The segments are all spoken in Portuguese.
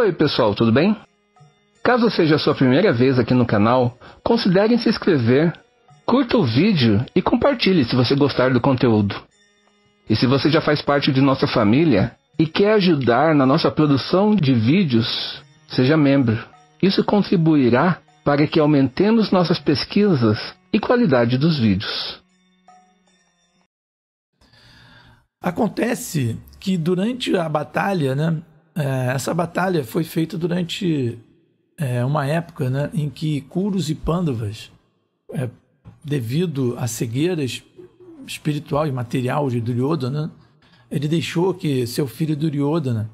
Oi pessoal, tudo bem? Caso seja a sua primeira vez aqui no canal, considere se inscrever, curta o vídeo e compartilhe se você gostar do conteúdo. E se você já faz parte de nossa família e quer ajudar na nossa produção de vídeos, seja membro. Isso contribuirá para que aumentemos nossas pesquisas e qualidade dos vídeos. Acontece que durante a batalha, essa batalha foi feita durante uma época em que Kuros e Pandavas, devido à cegueira espiritual e material de Duryodhana, ele deixou que seu filho Duryodhana,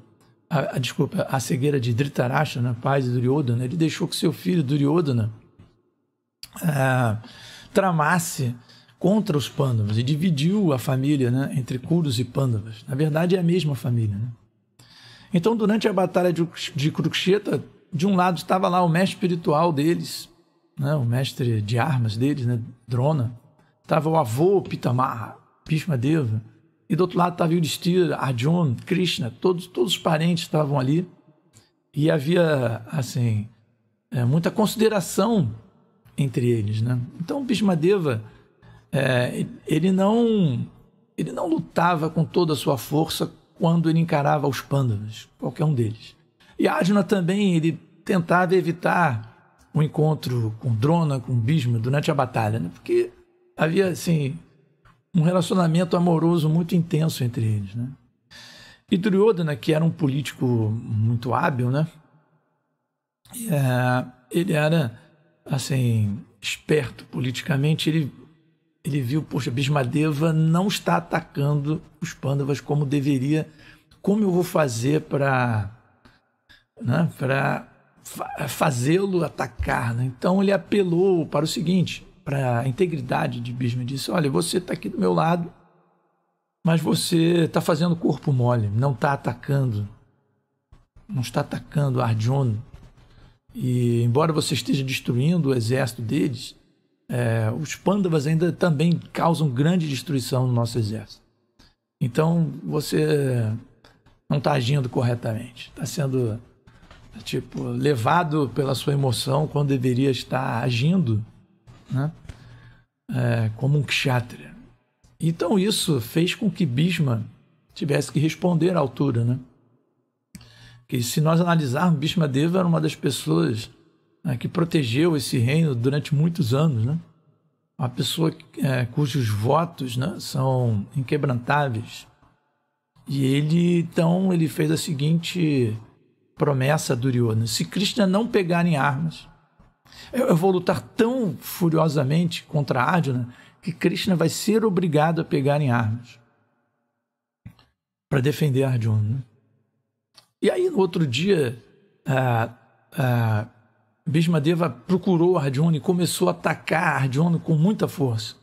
a cegueira de Dhritarashtra, pai de Duryodhana, ele deixou que seu filho Duryodhana tramasse contra os Pandavas e dividiu a família entre Kuros e Pandavas. Na verdade, é a mesma família. Então, durante a batalha de Kurukshetra, de um lado estava lá o mestre espiritual deles, o mestre de armas deles, Drona. Estava o avô Pitamar, Bhishma Deva. E do outro lado estava Yudhisthira, Arjuna, Krishna. Todos os parentes estavam ali. E havia, assim, muita consideração entre eles, Então, Bhishma Deva, ele não lutava com toda a sua força quando ele encarava os Pandavas, qualquer um deles. E Arjuna também, ele tentava evitar o encontro com Drona, com Bhishma, durante a batalha, porque havia, assim, um relacionamento amoroso muito intenso entre eles, E Duryodhana, que era um político muito hábil, ele era, assim, esperto politicamente, ele viu, poxa, Bhishma Deva não está atacando os Pandavas como deveria. Como eu vou fazer para fazê-lo atacar? Então ele apelou para o seguinte, para a integridade de Bhishma. Disse, olha, você está aqui do meu lado, mas você está fazendo corpo mole, não está atacando. Não está atacando Arjuna. E embora você esteja destruindo o exército deles, os Pandavas ainda também causam grande destruição no nosso exército. Então você não está agindo corretamente, está sendo levado pela sua emoção quando deveria estar agindo como um kshatriya. Então isso fez com que Bhishma tivesse que responder à altura, que se nós analisarmos, Bhishma Deva era uma das pessoas que protegeu esse reino durante muitos anos, Uma pessoa cujos votos são inquebrantáveis. E ele, então, ele fez a seguinte promessa a Duryodhana: se Krishna não pegar em armas, eu vou lutar tão furiosamente contra Arjuna que Krishna vai ser obrigado a pegar em armas para defender Arjuna. E aí, no outro dia, Bhishma Deva procurou Arjuna e começou a atacar Arjuna com muita força.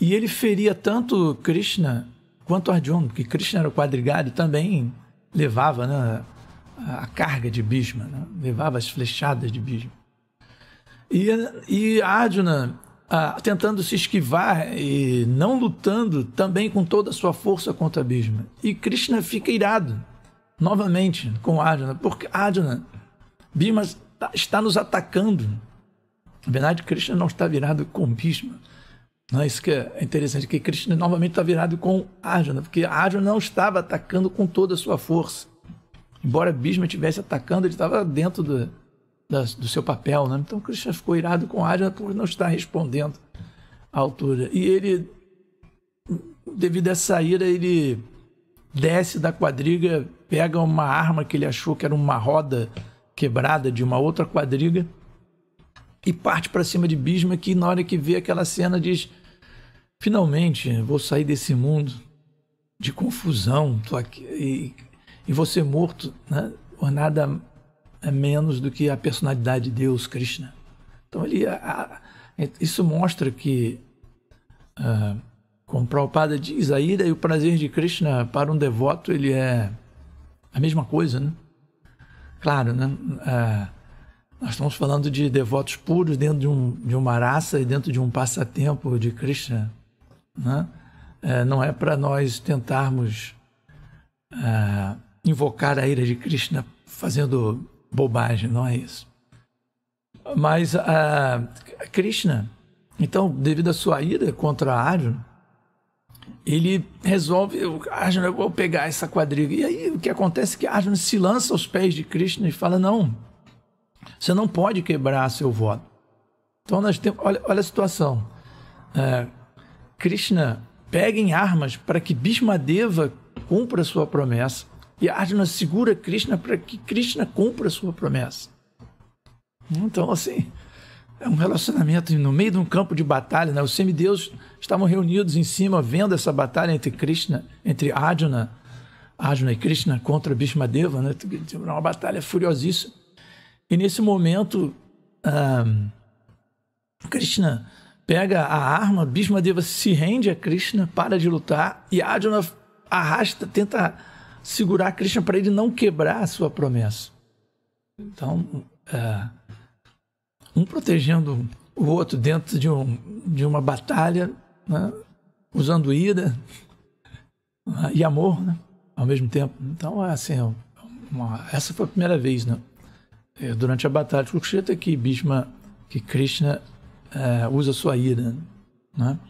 E ele feria tanto Krishna quanto Arjuna, porque Krishna era o quadrigado e também levava a carga de Bhishma, levava as flechadas de Bhishma. E Arjuna, tentando se esquivar e não lutando também com toda a sua força contra Bhishma. E Krishna fica irado novamente com Arjuna, porque Arjuna, Bhishma está nos atacando. Na verdade, Krishna não está virado com Bhishma. Isso que é interessante, que Krishna novamente está virado com Arjuna, porque Arjuna não estava atacando com toda a sua força. Embora Bhishma estivesse atacando, ele estava dentro do seu papel. Então, Krishna ficou irado com Arjuna por não estar respondendo à altura. E ele, devido a essa ira, ele desce da quadriga, pega uma arma que ele achou que era uma roda quebrada de uma outra quadriga e parte para cima de Bhishma, que na hora que vê aquela cena diz: finalmente vou sair desse mundo de confusão, tô aqui, e vou ser morto por nada menos do que a personalidade de Deus, Krishna. Então ele, isso mostra que, como Prabhupada diz, a ira e o prazer de Krishna para um devoto ele é a mesma coisa, Claro, nós estamos falando de devotos puros dentro de uma raça e dentro de um passatempo de Krishna. Não é para nós tentarmos invocar a ira de Krishna fazendo bobagem, não é isso. Mas Krishna, então, devido à sua ira contra Arjuna, ele resolve, Arjuna, eu vou pegar essa quadriga. E aí o que acontece é que Arjuna se lança aos pés de Krishna e fala, não, você não pode quebrar seu voto. Então nós temos, olha a situação, Krishna pega em armas para que Bhishma Deva cumpra sua promessa e Arjuna segura Krishna para que Krishna cumpra sua promessa. Então assim, é um relacionamento no meio de um campo de batalha, né? Os semideuses estavam reunidos em cima vendo essa batalha entre Arjuna e Krishna contra Bhishma Deva, né? Uma batalha furiosíssima. E nesse momento Krishna pega a arma, Bhishma Deva se rende a Krishna, para de lutar e Arjuna tenta segurar Krishna para ele não quebrar a sua promessa. Então um protegendo o outro dentro de uma batalha, né? Usando ira e amor, né? Ao mesmo tempo. Então, assim, essa foi a primeira vez, né? Durante a batalha de Kurukshetra que Krishna usa sua ira, né?